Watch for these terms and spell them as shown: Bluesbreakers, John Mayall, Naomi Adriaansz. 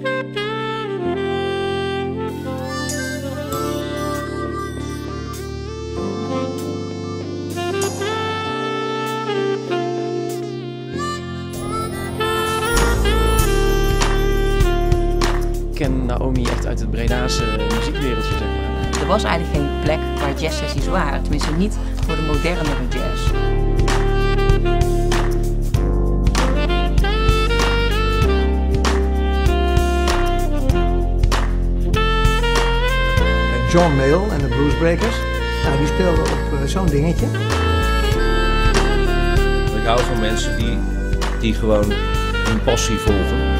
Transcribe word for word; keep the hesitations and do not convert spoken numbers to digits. Ik ken Naomi echt uit het Bredaanse muziekwereldje, zeg maar. Er was eigenlijk geen plek waar jazzsessies waren, tenminste niet voor de modernere jazz. John Mayall en de Bluesbreakers, nou, die speelden op zo'n dingetje. Ik hou van mensen die, die gewoon hun passie volgen.